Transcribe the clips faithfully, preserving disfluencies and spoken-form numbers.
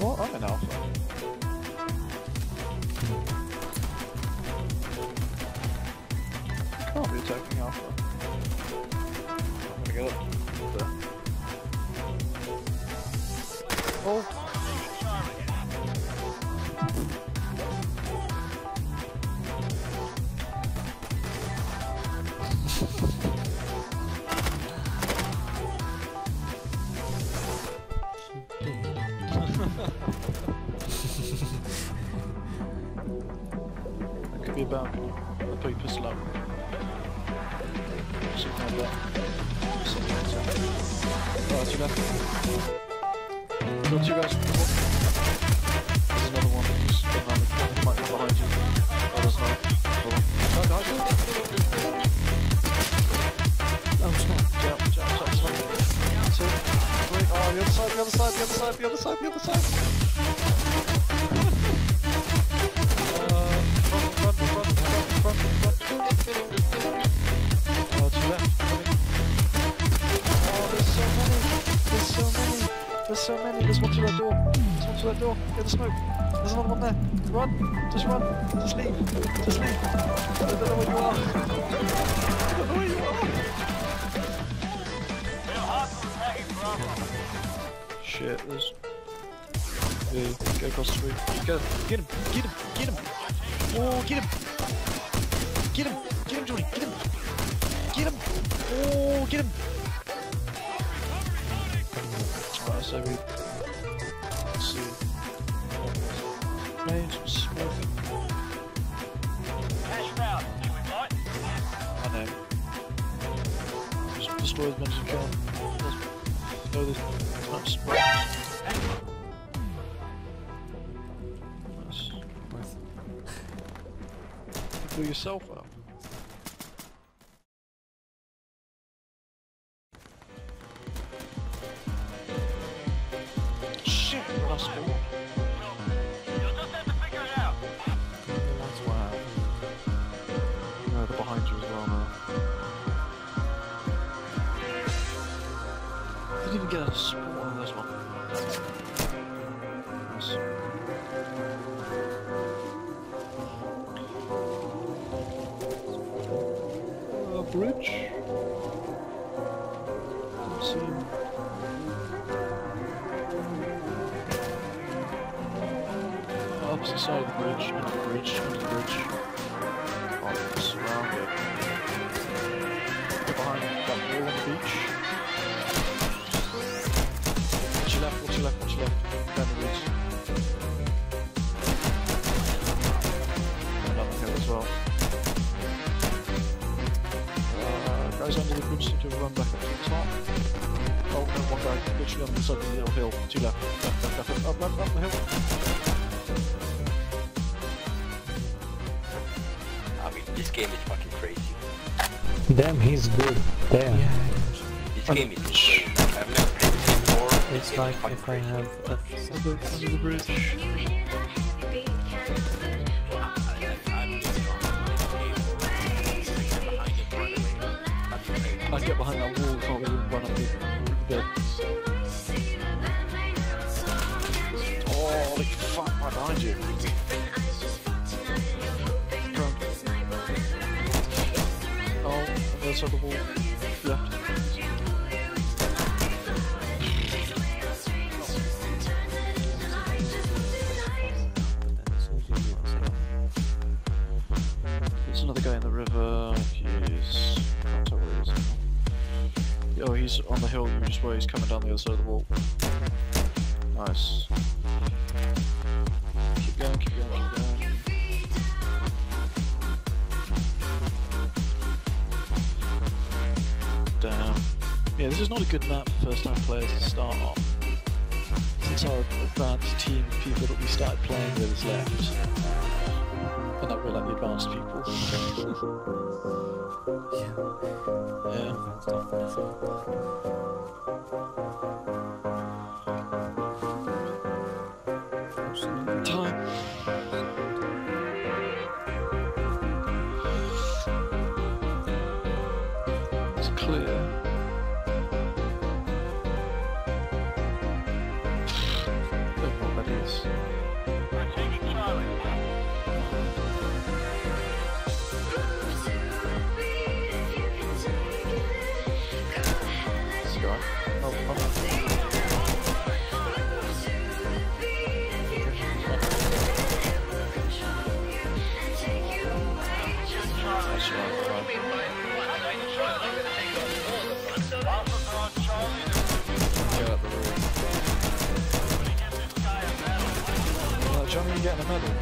Well, I'm an alpha. I can't be attacking alpha. I'm gonna get up there. Oh! That could be about the Peeper's love. Something like that. Something like that. Alright, two left. Got two guys. There's another one that's behind the might be behind you. Oh, that's not. Oh, no, no, no. Oh, it's not. Jump, jump, jump, jump. Two, three. Oh, the other side, the other side, the other side, the other side, the other side. There's so many, there's one through that door, there's one through that door, get the smoke, there's another one there, run, just run, just leave, just leave, I don't know where you are, I don't know where you are! Shit, there's... Yeah, go across the street, go, get him, get him, get him, oh, get him, get him, get him Johnny, get him, get him, oh, get him! So we let's see. Mage smoking. Cash out, do we fight? I know. Just destroy as many as you can. No, there's not smoke. Nice. You blew yourself up. I didn't even get a spawn on this one. Nice. Uh, bridge? Don't see him. Opposite side of the bridge, into the bridge, into the bridge. Oh, surrounded. They're behind that wall on the beach. Left, watch left, down the bridge. Another hill as well. Uh, guys under the bridge need to run back up to the top. Oh no, one guy literally on the side of the little hill. Two left, left, left, left, up, left, up the hill. I mean, this game is fucking crazy. Damn, he's good. Damn. Yeah. This game is insane. I've never played this game before. It's like if I have a under, under the bridge. I get behind that wall, can't really run up there. Oh, they can fuck right behind you. Run. Oh, there's other wall. Left. Oh, he's on the hill, you just where he's coming down the other side of the wall. Nice. Keep going, keep going, keep going. Damn. Yeah, this is not a good map for first time players to start off. Since our advanced team of people that we started playing with is left. And that we're like the advanced people. Yeah. Yeah. Clear. us. We're taking Charlie. I'm going to get another one.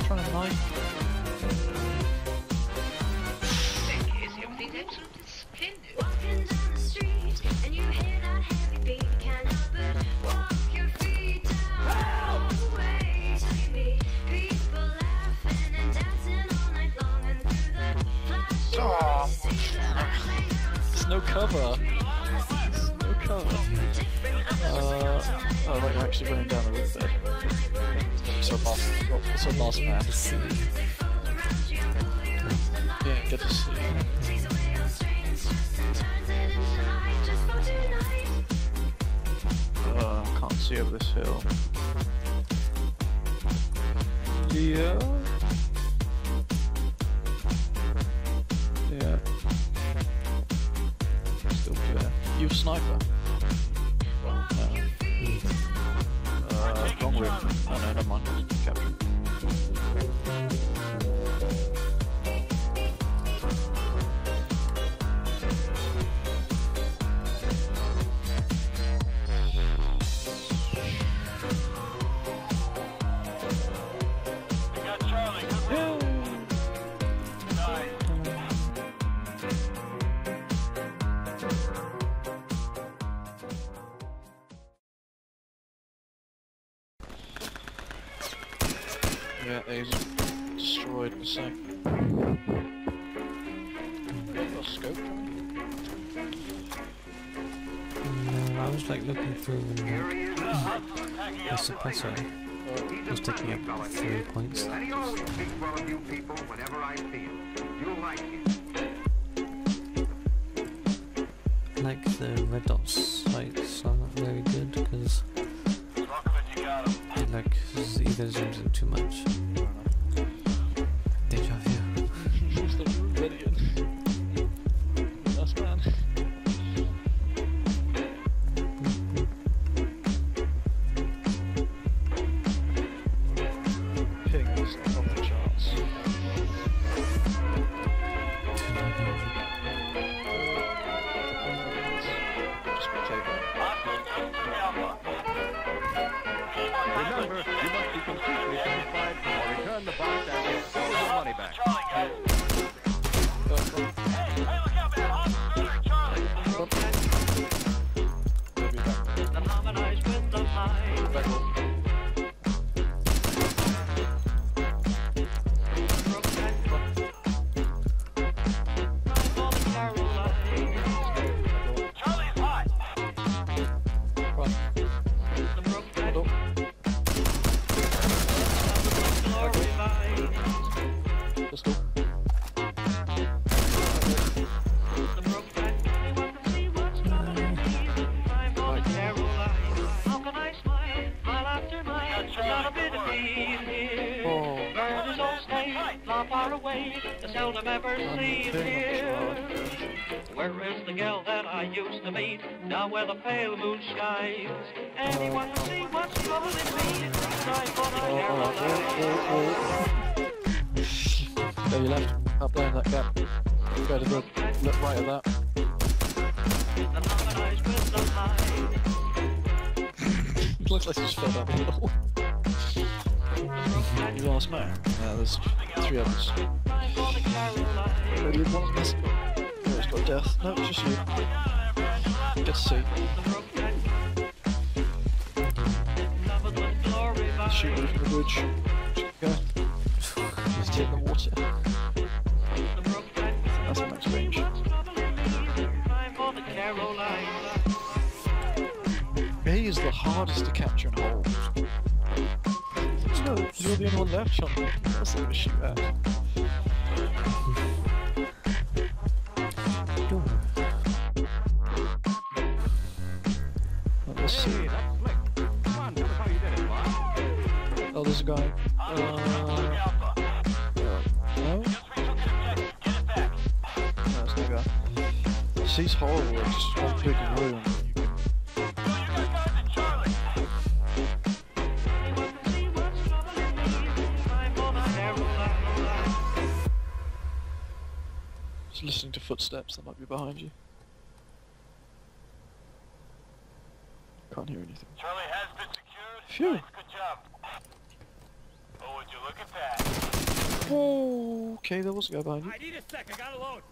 I'm trying to mine. Thank you, everything's absolutely splendid. Walking down the street and you hear that heavy beat. Can't help it. No cover. No cover. Uh, oh, like you're actually running down the road there. It's our boss. It's our boss man. Yeah, get to sleep. Uh, can't see over this hill. Yeah. You sniper? No. Uh, wrong way. No, no, never mind. Capture. We got Charlie. Good work. Yeah, he's destroyed in a second. Have you got a scope? No, I was like looking through and uh, the suppressor uh, was taking up three points. I always speak well of you people whenever I feel. You'll like it. Like the red dot sights are not very good because it like either zooms in too much. Deja vu. Who's the root idiot? That's bad. Ping is off the charts. Just take that. Remember, you must be completely satisfied or return the box and get all your money back. Hey, hey, look out, man! Officer Charlie! Let them harmonize with the high. Let's go. Where is the girl that I used to meet? Now where the pale moon shines. Anyone will see what's troubling me. I thought I'd never go your left, up there in that gap. You go to the look right at that. It looks like it's fed up a little. You last man. Yeah, there's three others. Maybe one missing. No, it's got death. No, it's just you. Get to see. Shoot over the bridge. Go. Just hit the water. That's the max range. is the hardest to capture and hold. No, you're the only one left, Sean. That's not a shoot at. Hey, that flick. Come on, tell us how you did it, man. Oh, there's a guy. Uh, no? No, it's no guy. She's horrible, it's just one big room. Listening to footsteps that might be behind you. Can't hear anything. Charlie has been secured. Phew. Nice, good job. Oh, would you look at that? Oh, okay, there was a guy behind you. I need a sec, I got a load.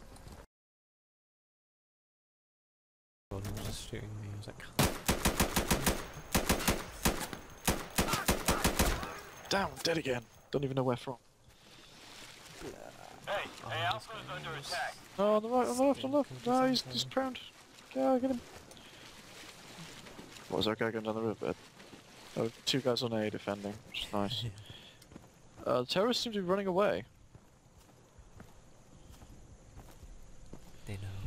He was just shooting me, he was like... Down, dead again. Don't even know where from. Hey, oh, hey, Alpha is under attack. Oh, on the right, on the left, on the left. No, he's, he's prone. Go, get him. What was that guy going down the riverbed? Oh, two guys on A defending, which is nice. uh, the terrorists seem to be running away. They know.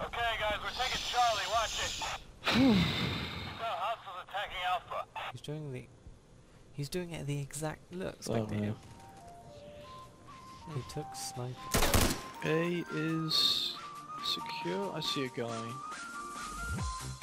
Okay, guys, we're taking Charlie, watch it. Alpha. He's doing the... He's doing it the exact... Look, spectate him. He took sniper. A is... secure? I see a guy.